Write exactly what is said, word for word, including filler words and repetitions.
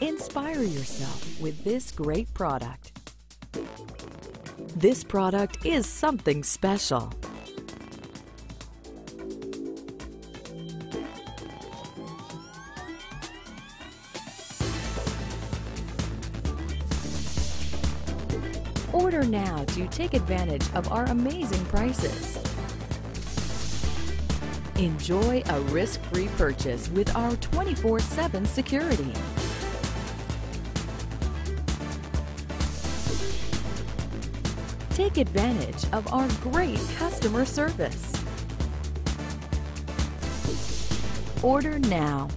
Inspire yourself with this great product. This product is something special. Order now to take advantage of our amazing prices. Enjoy a risk-free purchase with our twenty-four seven security. Take advantage of our great customer service. Order now.